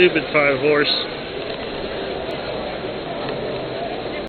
stupid 5 horse.